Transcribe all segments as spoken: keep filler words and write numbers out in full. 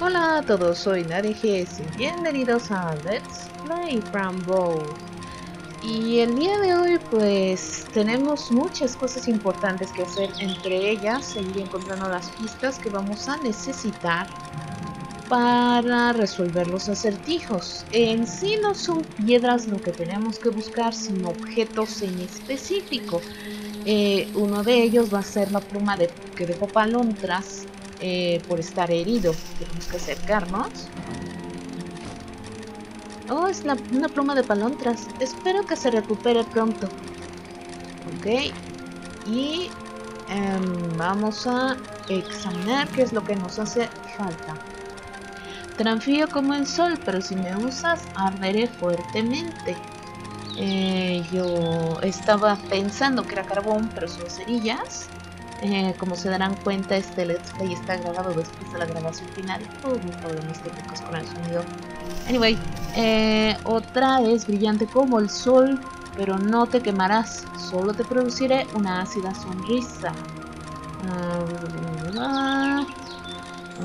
Hola a todos, soy Nadiags y bienvenidos a Let's Play Fran Bow. Y el día de hoy pues tenemos muchas cosas importantes que hacer, entre ellas seguir encontrando las pistas que vamos a necesitar para resolver los acertijos. En sí no son piedras lo que tenemos que buscar, sino objetos en específico. Eh, uno de ellos va a ser la pluma de que dejó Palontras eh, por estar herido. Tenemos que acercarnos. Oh, es la, una pluma de Palontras. Espero que se recupere pronto. Ok. Y um, vamos a examinar qué es lo que nos hace falta. Tranfío como el sol, pero si me usas, arderé fuertemente. Eh, yo estaba pensando que era carbón, pero son cerillas. Eh, como se darán cuenta, este let's play está grabado después de la grabación final. Todos mis problemas técnicos con el sonido. Anyway, eh, otra es brillante como el sol, pero no te quemarás. Solo te produciré una ácida sonrisa. Uh,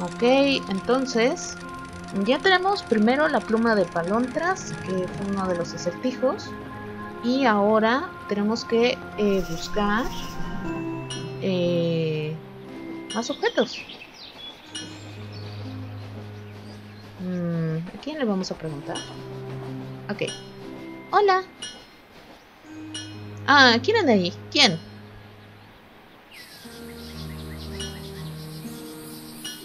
ok, entonces ya tenemos primero la pluma de Palontras, que fue uno de los acertijos. Y ahora tenemos que eh, buscar... Eh, más objetos. Mm, ¿A quién le vamos a preguntar? Ok. Hola. Ah, ¿quién anda ahí? ¿Quién?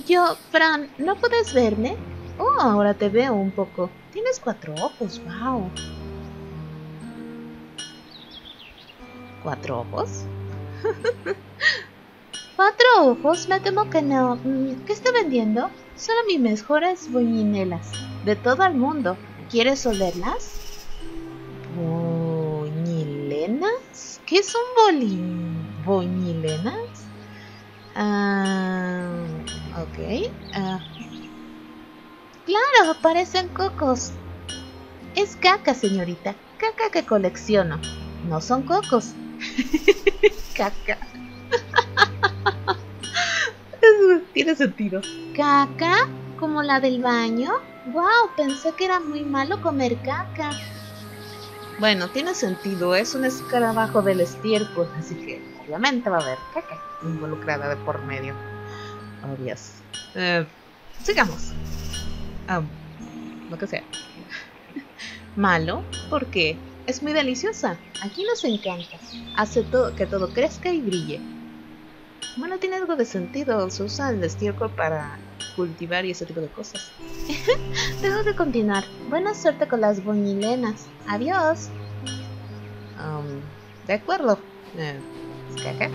Yo, Fran, ¿no puedes verme? Oh, ahora te veo un poco. Tienes cuatro ojos, wow. ¿Cuatro ojos? Cuatro ojos, me temo que no. ¿Qué está vendiendo? Solo mis mejores buñinelas de todo el mundo. ¿Quieres olerlas? ¿Buñilenas? ¿Qué son buñilenas? Uh, ok. Uh. Claro, parecen cocos. Es caca, señorita. Caca que colecciono. No son cocos. Caca. Eso tiene sentido. ¿Caca? ¿Como la del baño? Wow, pensé que era muy malo comer caca. Bueno, tiene sentido. Es un escarabajo del estiércol, así que obviamente va a haber caca involucrada de por medio. Oh, Dios. Eh, sigamos. Oh, lo que sea. Malo, ¿por qué? Es muy deliciosa. Aquí nos encanta. Hace todo, que todo crezca y brille. Bueno, tiene algo de sentido. Se usa el estiércol para cultivar y ese tipo de cosas. Tengo que continuar. Buena suerte con las buñilenas. Adiós. Um, de acuerdo. Eh, ¿Es caca?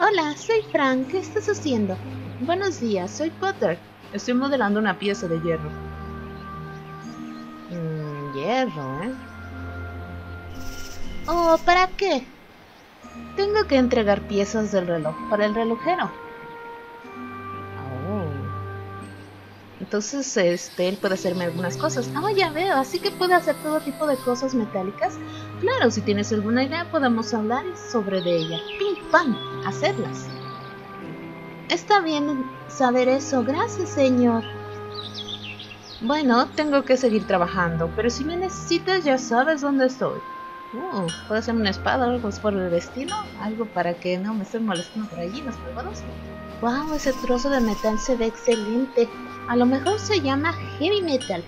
Hola, soy Fran. ¿Qué estás haciendo? Buenos días, soy Potter. Estoy modelando una pieza de hierro. Hierro, ¿eh? Oh, ¿para qué? Tengo que entregar piezas del reloj para el relojero. Oh. Entonces, este, él puede hacerme algunas cosas. Ah, oh, ya veo, así que puede hacer todo tipo de cosas metálicas. Claro, si tienes alguna idea, podemos hablar sobre de ella. Pim, pam, hacerlas. Está bien saber eso, gracias, señor. Bueno, tengo que seguir trabajando, pero si me necesitas ya sabes dónde estoy. Uh, ¿Puedo hacerme una espada o algo por el destino? Algo para que no me estén molestando por allí, ¿nos podemos? Wow, ese trozo de metal se ve excelente. A lo mejor se llama heavy metal,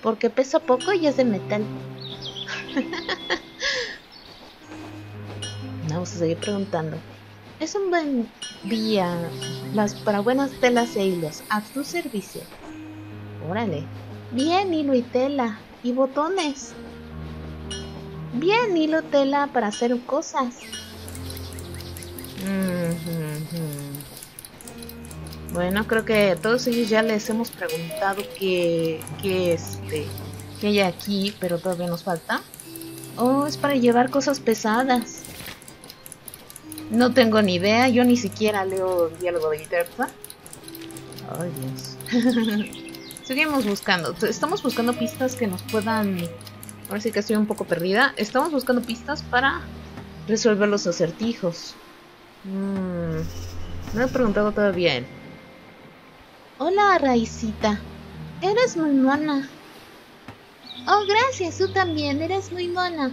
porque pesa poco y es de metal. Vamos a seguir preguntando. Es un buen día las, para buenas telas e hilos. A tu servicio. Órale. Bien, hilo y tela. Y botones. Bien, hilo, tela para hacer cosas. Mm-hmm. Bueno, creo que a todos ellos ya les hemos preguntado qué, qué, este, qué hay aquí, pero todavía nos falta. Oh, es para llevar cosas pesadas. No tengo ni idea. Yo ni siquiera leo el diálogo de ITERSA. Oh, Dios. Seguimos buscando. Estamos buscando pistas que nos puedan... Ahora sí que estoy un poco perdida. Estamos buscando pistas para resolver los acertijos. Mm. No he preguntado todavía. ¿eh? Hola, Raicita. Eres muy mona. Oh, gracias. Tú también. Eres muy mona.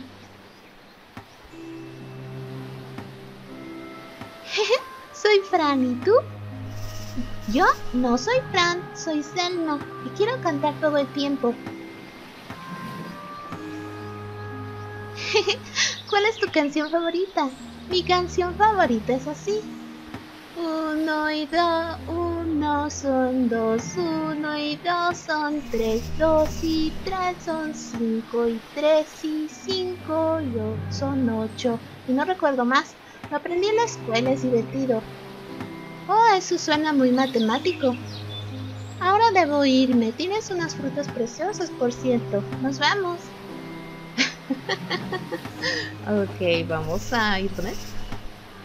Soy Fran, ¿y tú? Yo no soy Fran, soy Selno y quiero cantar todo el tiempo. ¿Cuál es tu canción favorita? Mi canción favorita es así. Uno y dos, uno son dos, uno y dos son tres, dos y tres son cinco y tres y cinco y dos son ocho. Y no recuerdo más. Lo aprendí en la escuela, es divertido. Oh, eso suena muy matemático. Ahora debo irme. Tienes unas frutas preciosas, por cierto. Nos vamos. Ok, vamos a irnos.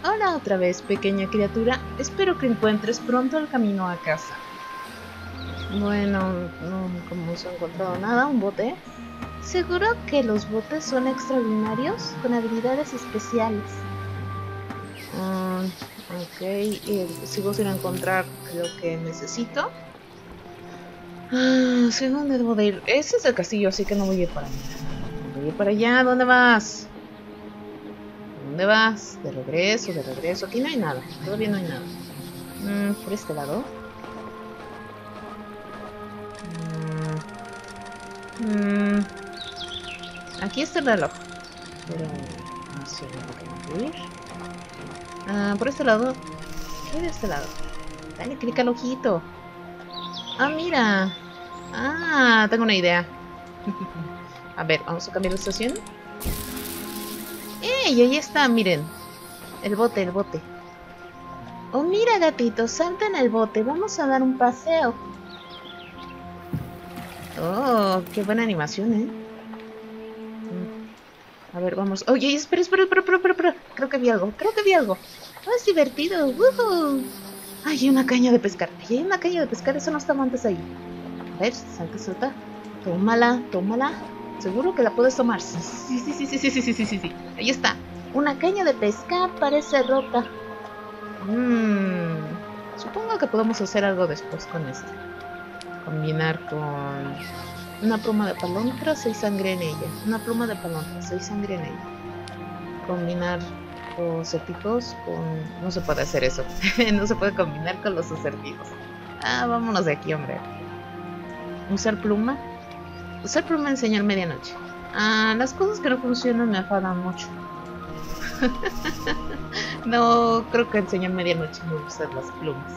Hola otra vez, pequeña criatura. Espero que encuentres pronto el camino a casa. Bueno, no hemos encontrado nada. ¿Un bote? Seguro que los botes son extraordinarios con habilidades especiales. Mm, ok, eh, si vos ir a encontrar lo que necesito. Ah, ¿sí dónde debo de ir? Ese es el castillo, así que no voy a ir para allá. No voy a ir para allá, ¿dónde vas? ¿Dónde vas? De regreso, de regreso. Aquí no hay nada, todavía no hay nada. Mm, por este lado. Mm, mm, aquí está el reloj. Pero no sé dónde ir. Ah, por este lado. ¿Qué hay de este lado? Dale, clic al ojito. Ah, mira. Ah, tengo una idea. A ver, vamos a cambiar de estación. ¡Ey! Ahí está, miren. El bote, el bote. Oh, mira, gatito, salta en el bote. Vamos a dar un paseo. Oh, qué buena animación, ¿eh? A ver, vamos. Oye, espera, espera, espera, espera, espera. Creo que vi algo, creo que vi algo. Oh, es divertido. ¡Woohoo! Ay, hay una caña de pescar. Ay, hay una caña de pescar. Eso no estaba antes ahí. A ver, salta, salta. Tómala, tómala. Seguro que la puedes tomar. Sí, sí, sí, sí, sí, sí, sí, sí, sí, sí. Ahí está. Una caña de pescar parece rota. Mmm. Supongo que podemos hacer algo después con esto. Combinar con... Una pluma de palontras, hay sangre en ella. Una pluma de palontras, hay sangre en ella. Combinar los acertijos con... No se puede hacer eso. No se puede combinar con los acertijos. Ah, vámonos de aquí, hombre. Usar pluma. Usar pluma en señor medianoche. Ah, las cosas que no funcionan me afadan mucho. No, creo que en señor medianoche me gustan las plumas.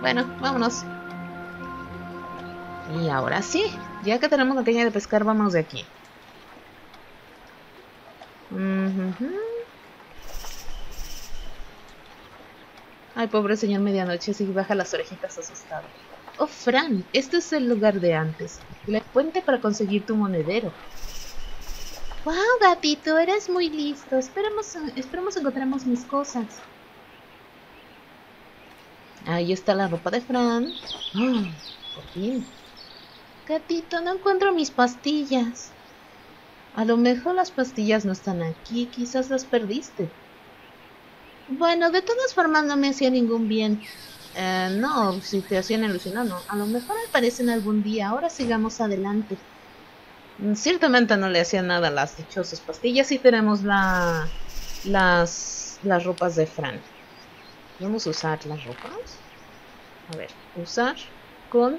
Bueno, vámonos. Y ahora sí, ya que tenemos la caña de pescar, vamos de aquí. Mm-hmm. Ay, pobre señor medianoche, sí, baja las orejitas asustado. Oh, Fran, este es el lugar de antes. La puente para conseguir tu monedero. Wow, gatito, eres muy listo. Esperemos, esperemos encontremos mis cosas. Ahí está la ropa de Fran. Oh, por fin. Gatito, no encuentro mis pastillas. A lo mejor las pastillas no están aquí, quizás las perdiste. Bueno, de todas formas no me hacía ningún bien. Eh, no, si te hacían ilusionar, no. A lo mejor aparecen algún día, ahora sigamos adelante. Ciertamente no le hacían nada a las dichosas pastillas y tenemos la, las, las ropas de Fran. ¿Vamos a usar las ropas? A ver, usar con...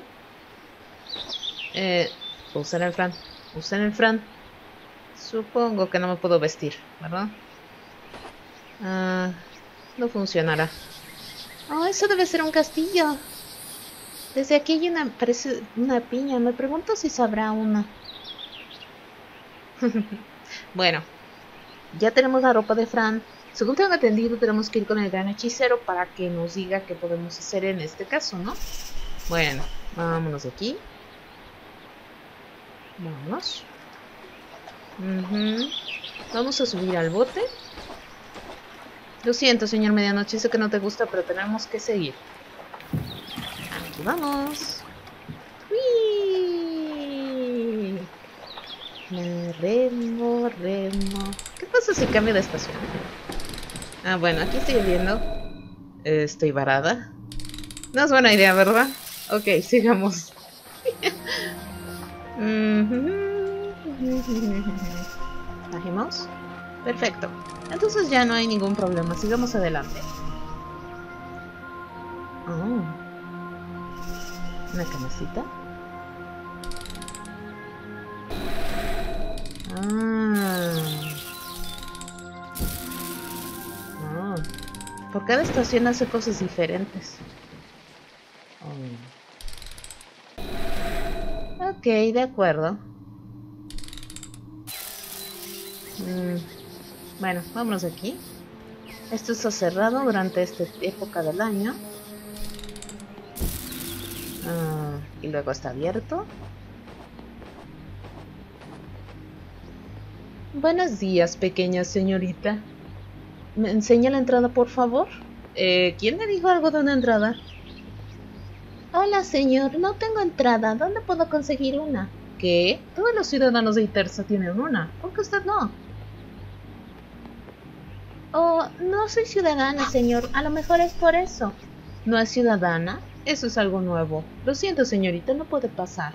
Eh, usar el Fran, usar el Fran. Supongo que no me puedo vestir, ¿verdad? Ah, no funcionará. Oh, eso debe ser un castillo. Desde aquí hay una, parece una piña. Me pregunto si sabrá una. Bueno, ya tenemos la ropa de Fran. Según tengo entendido, tenemos que ir con el gran hechicero para que nos diga qué podemos hacer en este caso, ¿no? Bueno, vámonos de aquí. Vámonos. Uh-huh. Vamos a subir al bote. Lo siento, señor medianoche, sé que no te gusta, pero tenemos que seguir. ¡Vamos! ¡Uy! Me remo, remo. ¿Qué pasa si cambio de estación? Ah, bueno, aquí estoy viendo. Eh, estoy varada. No es buena idea, ¿verdad? Ok, sigamos. ¿Bajemos? Perfecto. Entonces ya no hay ningún problema. Sigamos adelante. Oh. Una canacita. Ah. Oh. Por cada estación hace cosas diferentes. Oh. Ok, de acuerdo. Mm. Bueno, vámonos de aquí. Esto está cerrado durante esta época del año. Ah, y luego está abierto. Buenos días, pequeña señorita. ¿Me enseña la entrada, por favor? Eh, ¿quién me dijo algo de una entrada? Hola, señor. No tengo entrada. ¿Dónde puedo conseguir una? ¿Qué? Todos los ciudadanos de ITERSA tienen una. ¿Por qué usted no? Oh, no soy ciudadana, señor. A lo mejor es por eso. ¿No es ciudadana? Eso es algo nuevo. Lo siento, señorita, no puede pasar.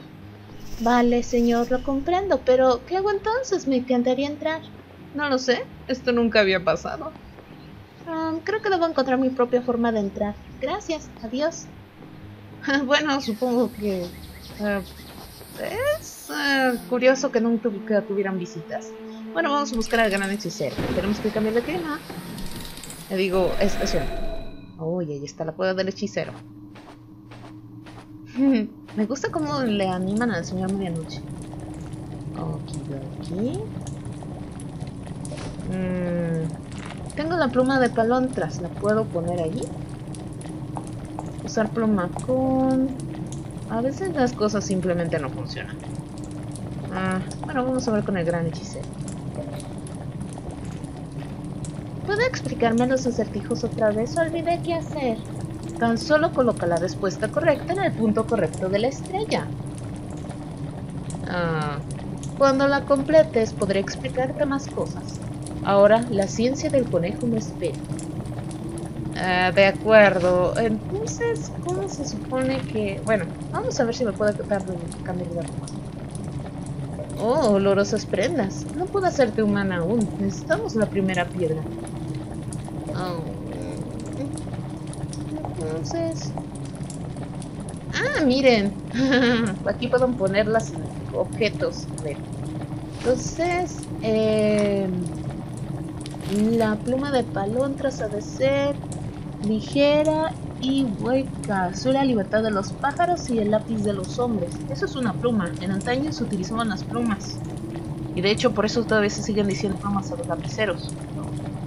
Vale, señor, lo comprendo, pero ¿qué hago entonces? Me encantaría entrar. No lo sé. Esto nunca había pasado. Um, creo que debo encontrar mi propia forma de entrar. Gracias. Adiós. Bueno, supongo que... Uh, es uh, curioso que nunca tuvieran visitas. Bueno, vamos a buscar al gran hechicero. Tenemos que cambiar de clima. Le digo, estación. Uy, ahí está la cueva del hechicero. Me gusta cómo le animan al señor medianoche. Okidoki. Mm, tengo la pluma de Palontras. ¿La puedo poner allí? Usar pluma con... A veces las cosas simplemente no funcionan. Ah, bueno, vamos a ver con el gran hechicero. ¿Puede explicarme los acertijos otra vez? Olvidé qué hacer. Tan solo coloca la respuesta correcta en el punto correcto de la estrella. Ah, cuando la completes podré explicarte más cosas. Ahora la ciencia del conejo me espera. Ah, de acuerdo. Entonces, ¿cómo se supone que...? Bueno, vamos a ver si me puedo dar un cambio de arma. Oh, olorosas prendas. No puedo hacerte humana aún. Necesitamos la primera piedra. Oh. Entonces... Ah, miren. Aquí pueden poner los objetos. Entonces... Eh, la pluma de Palontras ha de ser ligera y hueca. Soy la libertad de los pájaros y el lápiz de los hombres. Eso es una pluma. En antaño se utilizaban las plumas. Y de hecho por eso todavía se siguen diciendo plumas a los lapiceros.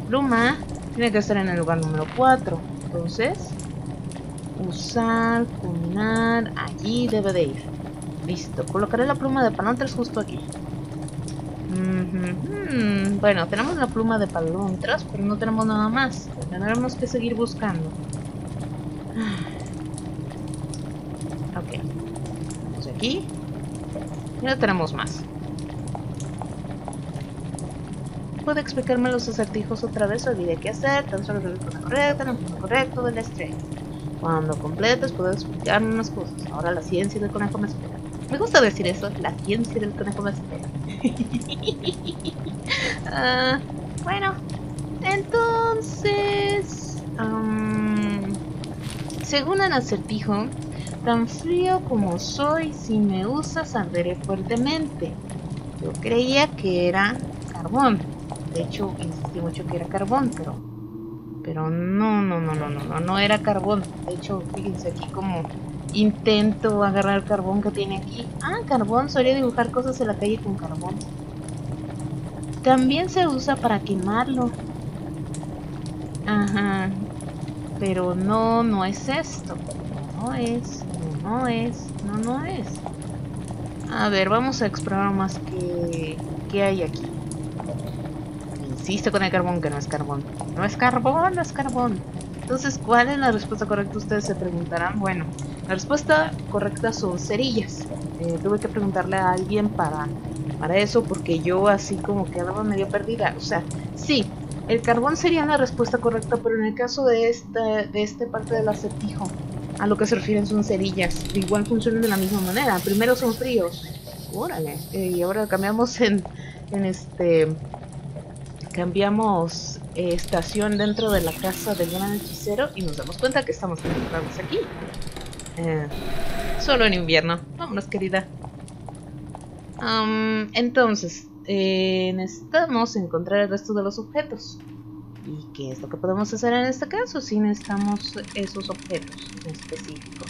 Pluma tiene que estar en el lugar número cuatro. Entonces, usar, combinar, allí debe de ir. Listo. Colocaré la pluma de Palontras justo aquí. Mm-hmm. Bueno, tenemos la pluma de Palontras, pero no tenemos nada más. Tendremos que seguir buscando. Ok, pues aquí ya tenemos más. ¿Puede explicarme los acertijos otra vez? Olvidé qué hacer, tan solo el punto correcto, el punto correcto de la estrella. Cuando completes, puedo explicarme unas cosas. Ahora la ciencia del conejo me espera. Me gusta decir eso, la ciencia del conejo me espera. uh, bueno, entonces... Um, según el acertijo, tan frío como soy, si me usas arderé fuertemente. Yo creía que era carbón. De hecho, insistí mucho que era carbón, pero... Pero no, no, no, no, no, no, no era carbón. De hecho, fíjense aquí como intento agarrar el carbón que tiene aquí. Ah, carbón, solía dibujar cosas en la calle con carbón. También se usa para quemarlo. Ajá. Pero no, no es esto. No es, no, no es, no, no es. A ver, vamos a explorar más que, que hay aquí. Insisto con el carbón que no es carbón. No es carbón, no es carbón. Entonces, ¿cuál es la respuesta correcta? Ustedes se preguntarán. Bueno, La respuesta correcta son cerillas. Eh, tuve que preguntarle a alguien para, para eso, porque yo así como quedaba medio perdida. O sea, sí, el carbón sería la respuesta correcta, pero en el caso de esta, de esta parte del acertijo, a lo que se refieren son cerillas. Igual funcionan de la misma manera. Primero son fríos. Órale. Eh, y ahora cambiamos en, en este... Cambiamos eh, estación dentro de la casa del gran hechicero y nos damos cuenta que estamos encerrados aquí. Eh, solo en invierno. Vámonos, querida. Um, entonces, eh, necesitamos encontrar el resto de los objetos. ¿Y qué es lo que podemos hacer en este caso si necesitamos esos objetos en específico?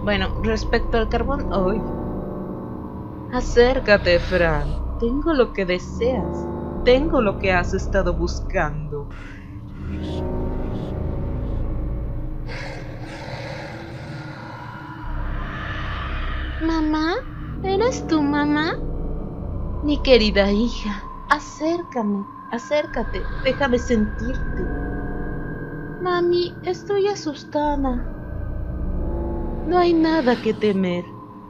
Mm. Bueno, respecto al carbón... hoy. Oh, acércate, Fran. Tengo lo que deseas. Tengo lo que has estado buscando. ¿Mamá? ¿Eres tu mamá? Mi querida hija, acércame, acércate, déjame sentirte. Mami, estoy asustada. No hay nada que temer.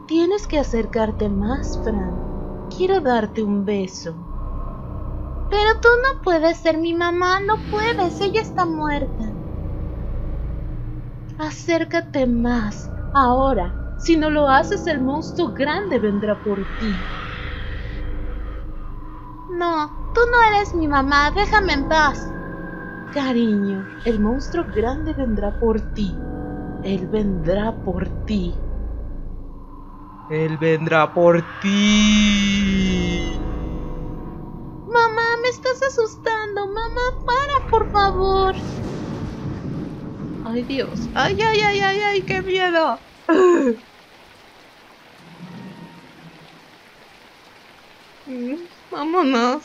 Tienes que acercarte más, Fran. Quiero darte un beso. Pero tú no puedes ser mi mamá, no puedes, ella está muerta. Acércate más, ahora. Si no lo haces, el monstruo grande vendrá por ti. No, tú no eres mi mamá, déjame en paz. Cariño, el monstruo grande vendrá por ti. Él vendrá por ti. Él vendrá por ti. Mamá, me estás asustando. Mamá, para, por favor. Ay, Dios. Ay, ay, ay, ay, ay, qué miedo. Vámonos.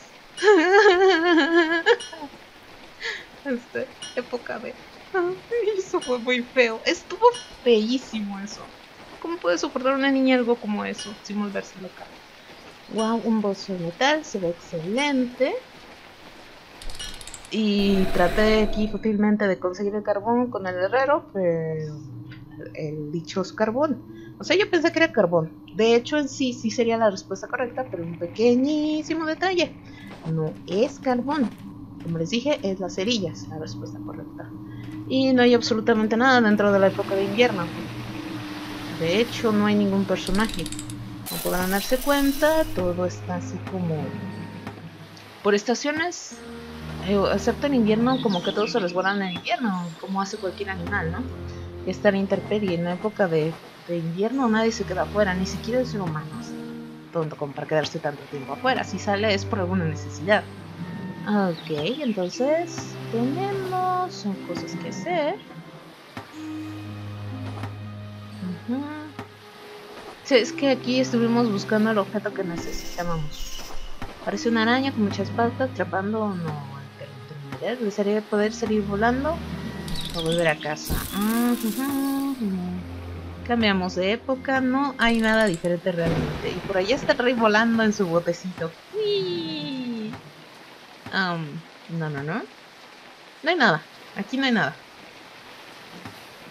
Esta época de... Eso fue muy feo. Estuvo feísimo eso. ¿Cómo puede soportar una niña algo como eso sin volverse loca? Wow, un bolso de metal, se ve excelente. Y traté aquí fácilmente de conseguir el carbón con el herrero, pero el dichoso carbón. O sea, yo pensé que era carbón. De hecho, en sí, sí sería la respuesta correcta, pero un pequeñísimo detalle. No es carbón. Como les dije, es las cerillas la respuesta correcta. Y no hay absolutamente nada dentro de la época de invierno. De hecho, no hay ningún personaje. Como podrán darse cuenta, todo está así como... por estaciones, excepto en invierno, como que todos se resguardan en invierno, como hace cualquier animal, ¿no? Está en intemperie, en la época de, de invierno nadie se queda afuera, ni siquiera el ser humano. Tonto como para quedarse tanto tiempo afuera, si sale es por alguna necesidad. Ok, entonces tenemos... son cosas que hacer. Sí, es que aquí estuvimos buscando el objeto que necesitábamos. Parece una araña con muchas patas, atrapando no. Desearía poder salir volando o volver a casa. Cambiamos de época, no hay nada diferente realmente. Y por allá está el rey volando en su botecito. ¡Uy! Um, no, no, no. No hay nada. Aquí no hay nada.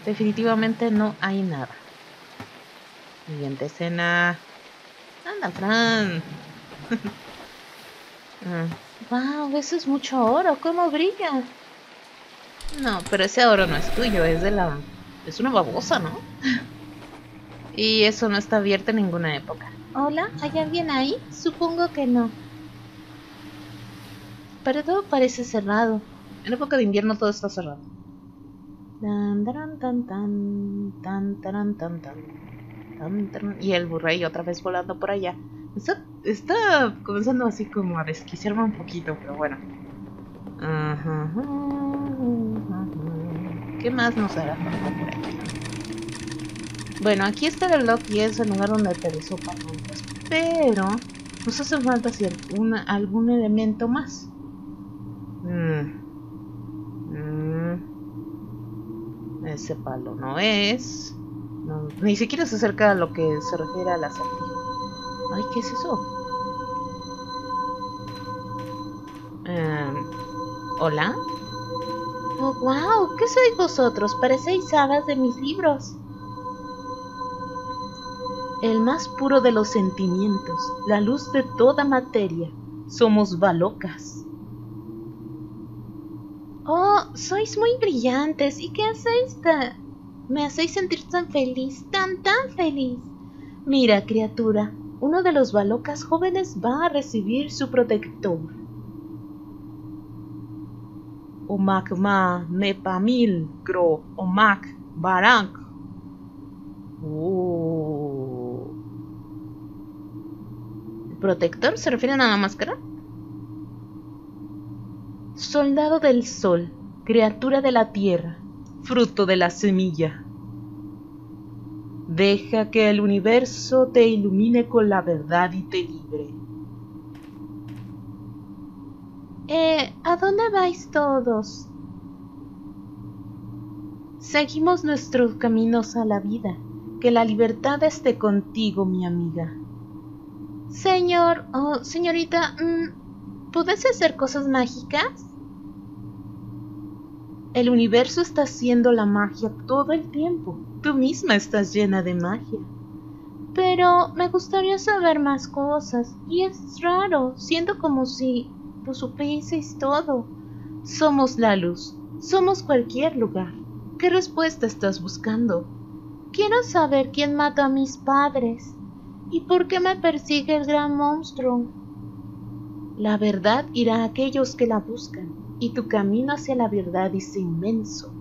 Definitivamente no hay nada. Siguiente escena. Anda, Fran. uh. Wow, eso es mucho oro. ¿Cómo brilla? No, pero ese oro no es tuyo. Es de la... es una babosa, ¿no? Y eso no está abierto en ninguna época. Hola, ¿hay alguien ahí? Supongo que no. Pero todo parece cerrado. En época de invierno todo está cerrado. Tan, taran, tan, tan, tan, taran, tan, tan. Y el burrey otra vez volando por allá. Está, está comenzando así como a desquiciarme un poquito, pero bueno. Ajá, ajá, ajá. ¿Qué más nos hará falta por aquí? Bueno, aquí está el reloj y es el lugar donde aterrizó Palontras. Pero nos hace falta si alguna, algún elemento más. Mm. Mm. Ese palo no es... No, ni siquiera se acerca a lo que se refiere al acertijo. Ay, ¿qué es eso? Um, ¿Hola? Oh, wow, ¿qué sois vosotros? Parecéis hadas de mis libros. El más puro de los sentimientos, la luz de toda materia. Somos balocas. Oh, sois muy brillantes. ¿Y qué hacéis tan? Me hacéis sentir tan feliz, tan, tan feliz. Mira, criatura, uno de los balocas jóvenes va a recibir su protector. Omak ma nepamil gro omak barank. Oh. ¿Protector? ¿Se refieren a la máscara? Soldado del sol, criatura de la tierra, fruto de la semilla. Deja que el universo te ilumine con la verdad y te libre. Eh, ¿a dónde vais todos? Seguimos nuestros caminos a la vida. Que la libertad esté contigo, mi amiga. Señor, oh, señorita, ¿podés hacer cosas mágicas? El universo está haciendo la magia todo el tiempo. Tú misma estás llena de magia. Pero me gustaría saber más cosas. Y es raro, siento como si lo supieseis todo. Somos la luz. Somos cualquier lugar. ¿Qué respuesta estás buscando? Quiero saber quién mató a mis padres. ¿Y por qué me persigue el gran monstruo? La verdad irá a aquellos que la buscan, y tu camino hacia la verdad es inmenso.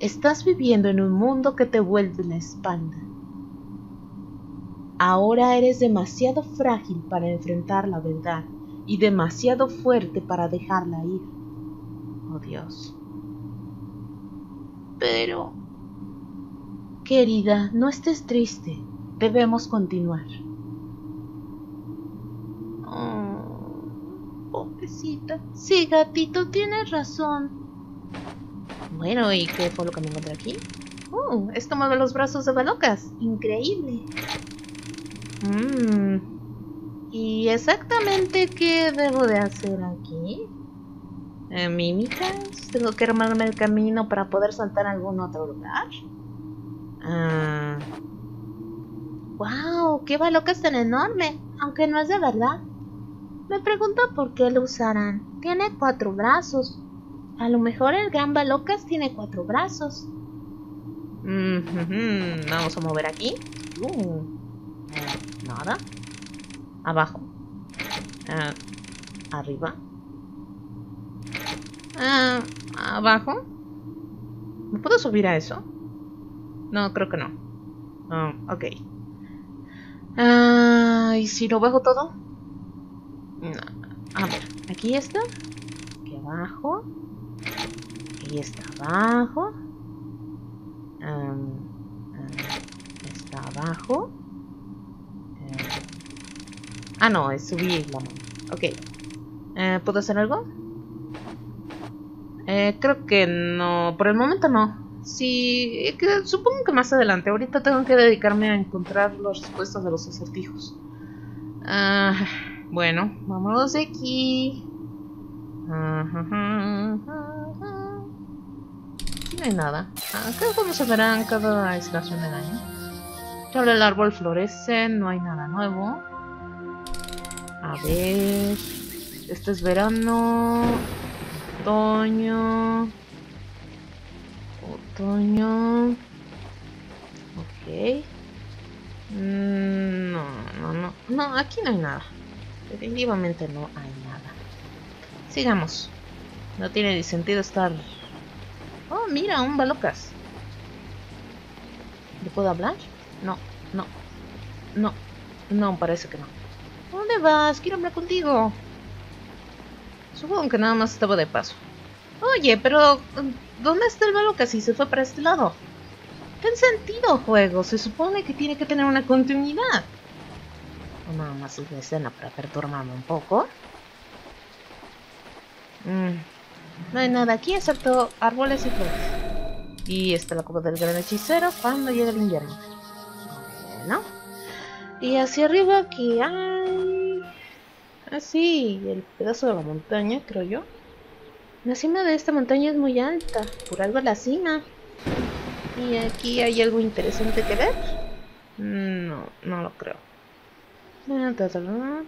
Estás viviendo en un mundo que te vuelve la espalda. Ahora eres demasiado frágil para enfrentar la verdad y demasiado fuerte para dejarla ir. Oh Dios. Pero, querida, no estés triste. Debemos continuar. Pobrecita. Sí, gatito, tienes razón. Bueno, ¿y qué fue lo que me encontré aquí? ¡Uh! Esto mueve los brazos de balocas. Increíble. Mm. ¿Y exactamente qué debo de hacer aquí? ¿Eh, ¿Mímicas? ¿Tengo que armarme el camino para poder saltar a algún otro lugar? Ah. ¡Wow! ¡Qué balocas tan enorme! Aunque no es de verdad. Me pregunto por qué lo usarán. Tiene cuatro brazos. A lo mejor el gran balocas tiene cuatro brazos. Mm-hmm. Vamos a mover aquí. Uh. Eh, nada. Abajo. Eh, arriba. Eh, abajo. ¿Me puedo subir a eso? No, creo que no. Um, ok. Uh, ¿Y si lo bajo todo? No. A ver, aquí está. Aquí abajo. Aquí está abajo. Um, um, está abajo. Um. Ah, no, es subir la mano. Ok. Eh, ¿Puedo hacer algo? Eh, creo que no. Por el momento no. Sí, eh, que, supongo que más adelante. Ahorita tengo que dedicarme a encontrar las respuestas de los acertijos. Ah... Uh, Bueno, vámonos de aquí. Aquí no hay nada. Acá es como se verán cada estación del año. Solo el árbol florece, no hay nada nuevo. A ver. Este es verano. Otoño. Otoño. Ok. No, no, no. No, aquí no hay nada. Definitivamente no hay nada. Sigamos. No tiene ni sentido estar... Oh, mira, un balocas. ¿Le puedo hablar? No, no. No, no, parece que no. ¿Dónde vas? Quiero hablar contigo. Supongo que nada más estaba de paso. Oye, pero... ¿dónde está el balocas si se fue para este lado? Ten sentido, juego. Se supone que tiene que tener una continuidad. Nada más una escena para perturbarme un poco. Mm. No hay nada aquí excepto árboles y flores. Y está la copa del gran hechicero cuando llega el invierno. Bueno. Y hacia arriba aquí hay... Ah, sí, el pedazo de la montaña, creo yo. La cima de esta montaña es muy alta, por algo la cima. ¿Y aquí hay algo interesante que ver? No, no lo creo. No. Bueno, entonces no.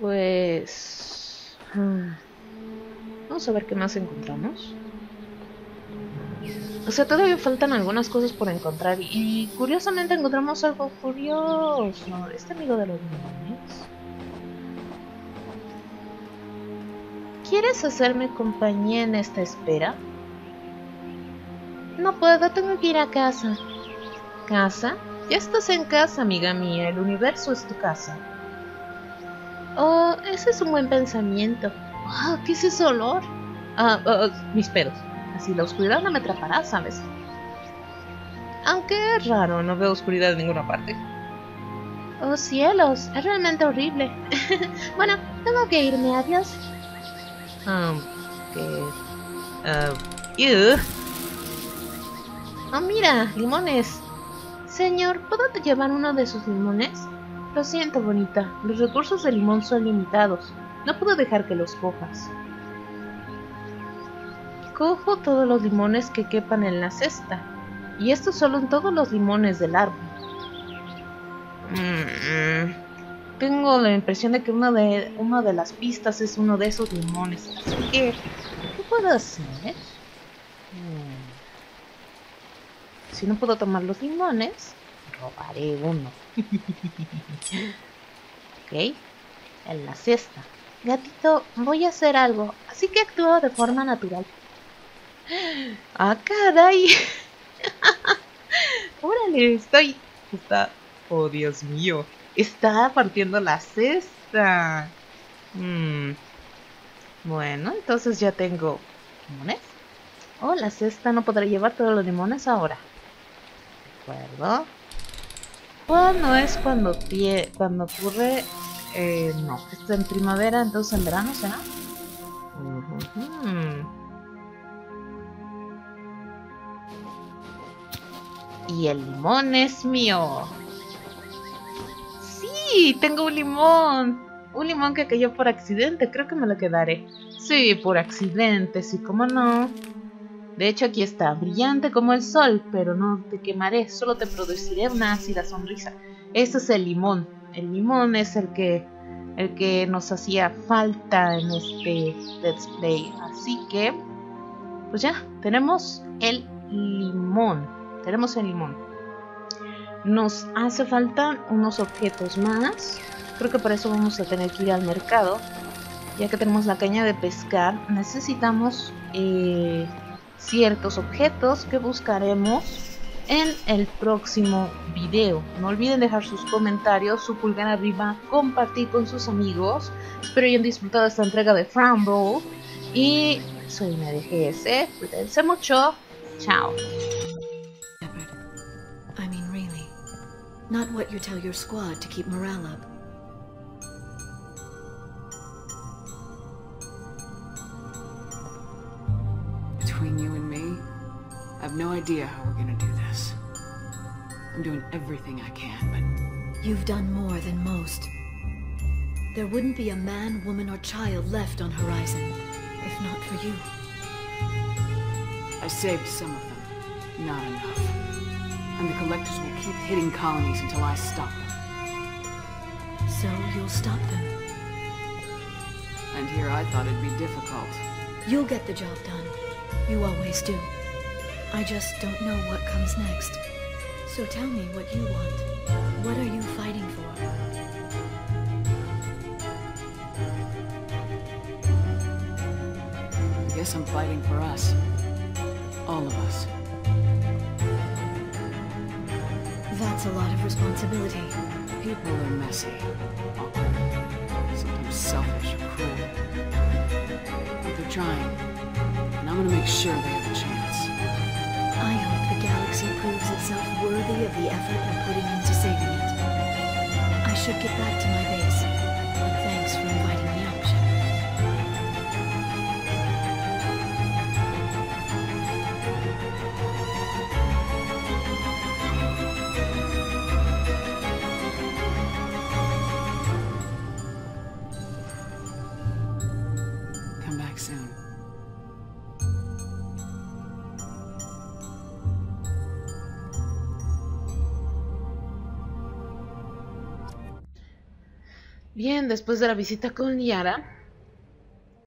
Pues... vamos a ver qué más encontramos. O sea, todavía faltan algunas cosas por encontrar. Y curiosamente encontramos algo curioso. Este amigo de los niños. ¿Quieres hacerme compañía en esta espera? No puedo, tengo que ir a casa. ¿Casa? Ya estás en casa, amiga mía. El universo es tu casa. Oh, ese es un buen pensamiento. Wow, ¿qué es ese olor? Ah, uh, uh, mis pelos. Si la oscuridad no me atrapará, ¿sabes? Aunque es raro, no veo oscuridad en ninguna parte. Oh cielos, es realmente horrible. Bueno, tengo que irme, adiós. Ah, que... Uh, oh mira, limones. Señor, ¿puedo te llevar uno de sus limones? Lo siento, bonita, los recursos de limón son limitados. No puedo dejar que los cojas. Cojo todos los limones que quepan en la cesta. Y estos son todos los limones del árbol. Mm-hmm. Tengo la impresión de que una de, una de las pistas es uno de esos limones. Así que, ¿qué puedo hacer? Mm. Si no puedo tomar los limones, robaré uno. Ok. En la cesta. Gatito, voy a hacer algo. Así que actúo de forma natural. ¡Ah, caray! ¡Órale! Estoy... Está... ¡Oh, Dios mío! Está partiendo la cesta. Mm. Bueno, entonces ya tengo... ¿Limones? Oh, la cesta no podrá llevar todos los limones ahora. ¿De acuerdo? Bueno, es cuando, tie... cuando ocurre... Eh, no, está en primavera, entonces en verano será. Uh-huh. Y el limón es mío. Sí, tengo un limón. Un limón que cayó por accidente. Creo que me lo quedaré. Sí, por accidente, sí, cómo no. De hecho, aquí está, brillante como el sol, pero no te quemaré. Solo te produciré una ácida sonrisa. Ese es el limón. El limón es el que, el que nos hacía falta en este let's play. Así que, pues ya, tenemos el limón. Tenemos el limón. Nos hace falta unos objetos más. Creo que para eso vamos a tener que ir al mercado. Ya que tenemos la caña de pescar, necesitamos eh, ciertos objetos que buscaremos en el próximo video. No olviden dejar sus comentarios, su pulgar arriba, compartir con sus amigos. Espero hayan disfrutado esta entrega de Fran Bow. Y soy Nadiags. Cuídense mucho. Chao. Not what you tell your squad to keep morale up. Between you and me, I've no idea how we're gonna do this. I'm doing everything I can, but... You've done more than most. There wouldn't be a man, woman, or child left on Horizon, if not for you. I saved some of them, not enough. And the collectors will keep hitting colonies until I stop them. So you'll stop them? And here I thought it'd be difficult. You'll get the job done. You always do. I just don't know what comes next. So tell me what you want. What are you fighting for? I guess I'm fighting for us. All of us. That's a lot of responsibility. People are messy, awkward, sometimes selfish or cruel. But they're trying, and I'm gonna make sure they have a chance. I hope the galaxy proves itself worthy of the effort we're putting into saving it. I should get back to my base. Thanks for inviting me out, Shepard. soon. Bien, después de la visita con Yara,